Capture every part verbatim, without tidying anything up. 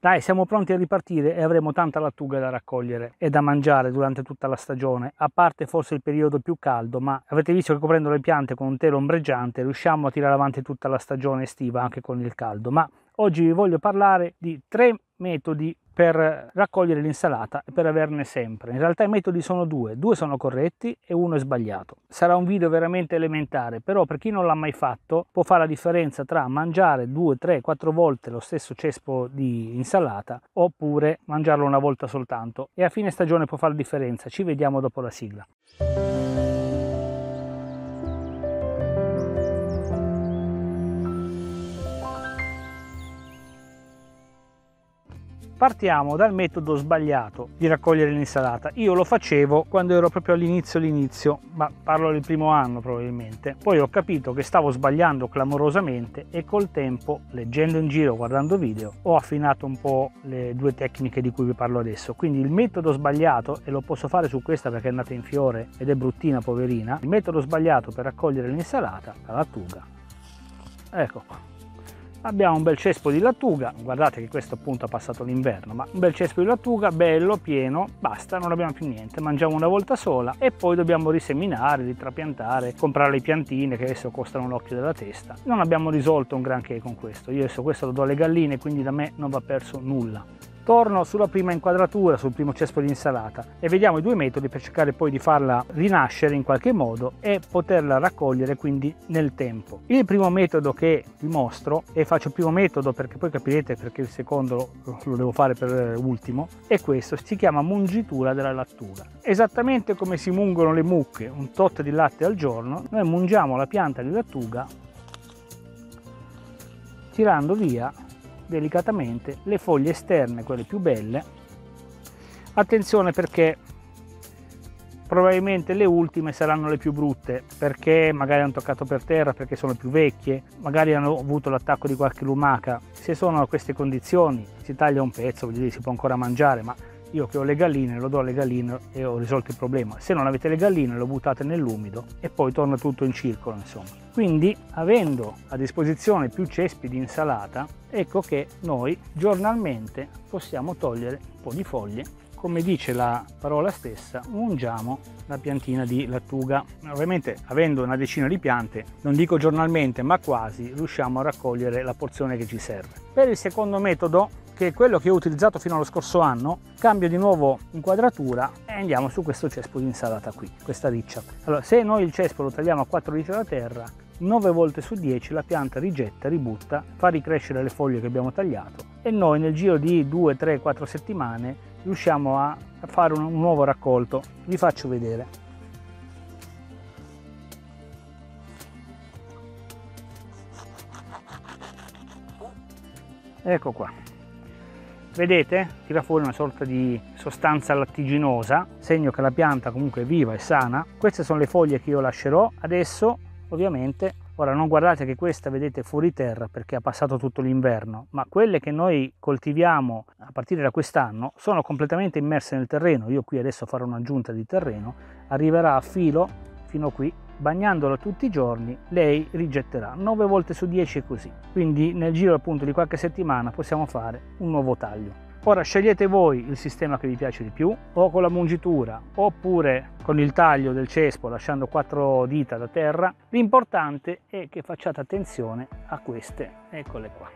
Dai, siamo pronti a ripartire e avremo tanta lattuga da raccogliere e da mangiare durante tutta la stagione, a parte forse il periodo più caldo, ma avete visto che coprendo le piante con un telo ombreggiante riusciamo a tirare avanti tutta la stagione estiva anche con il caldo. Ma oggi vi voglio parlare di tre metodi per raccogliere l'insalata e per averne sempre. In realtà i metodi sono due, due sono corretti e uno è sbagliato. Sarà un video veramente elementare, però per chi non l'ha mai fatto può fare la differenza tra mangiare due, tre, quattro volte lo stesso cespo di insalata oppure mangiarlo una volta soltanto, e a fine stagione può fare la differenza. Ci vediamo dopo la sigla. Partiamo dal metodo sbagliato di raccogliere l'insalata. Io lo facevo quando ero proprio all'inizio all'inizio, ma parlo del primo anno probabilmente. Poi ho capito che stavo sbagliando clamorosamente e col tempo, leggendo in giro, guardando video, ho affinato un po' le due tecniche di cui vi parlo adesso. Quindi il metodo sbagliato, e lo posso fare su questa perché è nata in fiore ed è bruttina poverina, il metodo sbagliato per raccogliere l'insalata, la lattuga. Ecco qua. Abbiamo un bel cespo di lattuga, guardate che questo appunto ha passato l'inverno, ma un bel cespo di lattuga, bello, pieno, basta, non abbiamo più niente, mangiamo una volta sola e poi dobbiamo riseminare, ritrapiantare, comprare le piantine che adesso costano l'occhio della testa. Non abbiamo risolto un granché con questo, io adesso questo lo do alle galline, quindi da me non va perso nulla. Torno sulla prima inquadratura, sul primo cespo di insalata, e vediamo i due metodi per cercare poi di farla rinascere in qualche modo e poterla raccogliere quindi nel tempo. Il primo metodo che vi mostro, e faccio il primo metodo perché poi capirete perché il secondo lo devo fare per ultimo, è questo, si chiama mungitura della lattuga. Esattamente come si mungono le mucche, un tot di latte al giorno, noi mungiamo la pianta di lattuga tirando via delicatamente le foglie esterne, quelle più belle. Attenzione perché probabilmente le ultime saranno le più brutte, perché magari hanno toccato per terra, perché sono più vecchie, magari hanno avuto l'attacco di qualche lumaca. Se sono a queste condizioni si taglia un pezzo, voglio dire, si può ancora mangiare, ma io che ho le galline lo do alle galline e ho risolto il problema. Se non avete le galline lo buttate nell'umido e poi torna tutto in circolo, insomma. Quindi avendo a disposizione più cespi di insalata, ecco che noi giornalmente possiamo togliere un po' di foglie, come dice la parola stessa, mungiamo la piantina di lattuga. Ovviamente avendo una decina di piante, non dico giornalmente ma quasi, riusciamo a raccogliere la porzione che ci serve. Per il secondo metodo, che è quello che ho utilizzato fino allo scorso anno, cambio di nuovo inquadratura e andiamo su questo cespo di insalata qui, questa riccia. Allora, se noi il cespo lo tagliamo a quattro litri da terra, nove volte su dieci la pianta rigetta, ributta, fa ricrescere le foglie che abbiamo tagliato e noi nel giro di due, tre, quattro settimane riusciamo a fare un nuovo raccolto. Vi faccio vedere. Ecco qua. Vedete? Tira fuori una sorta di sostanza lattiginosa, segno che la pianta comunque è viva e sana. Queste sono le foglie che io lascerò adesso. Ovviamente, ora non guardate che questa vedete fuori terra perché ha passato tutto l'inverno, ma quelle che noi coltiviamo a partire da quest'anno sono completamente immerse nel terreno. Io qui adesso farò un'aggiunta di terreno, arriverà a filo fino qui, bagnandola tutti i giorni lei rigetterà, nove volte su dieci è così. Quindi nel giro appunto di qualche settimana possiamo fare un nuovo taglio. Ora scegliete voi il sistema che vi piace di più, o con la mungitura oppure con il taglio del cespo lasciando quattro dita da terra. L'importante è che facciate attenzione a queste, eccole qua.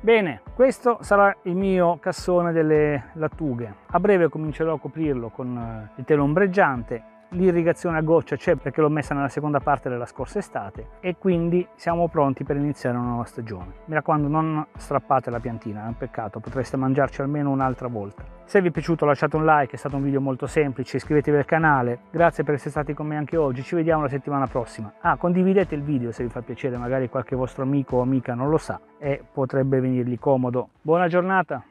Bene, questo sarà il mio cassone delle lattughe. A breve comincerò a coprirlo con il telo ombreggiante. L'irrigazione a goccia c'è perché l'ho messa nella seconda parte della scorsa estate e quindi siamo pronti per iniziare una nuova stagione. Mi raccomando, non strappate la piantina, è un peccato, potreste mangiarci almeno un'altra volta. Se vi è piaciuto lasciate un like, è stato un video molto semplice, iscrivetevi al canale, grazie per essere stati con me anche oggi, ci vediamo la settimana prossima. Ah, condividete il video se vi fa piacere, magari qualche vostro amico o amica non lo sa e potrebbe venirgli comodo. Buona giornata!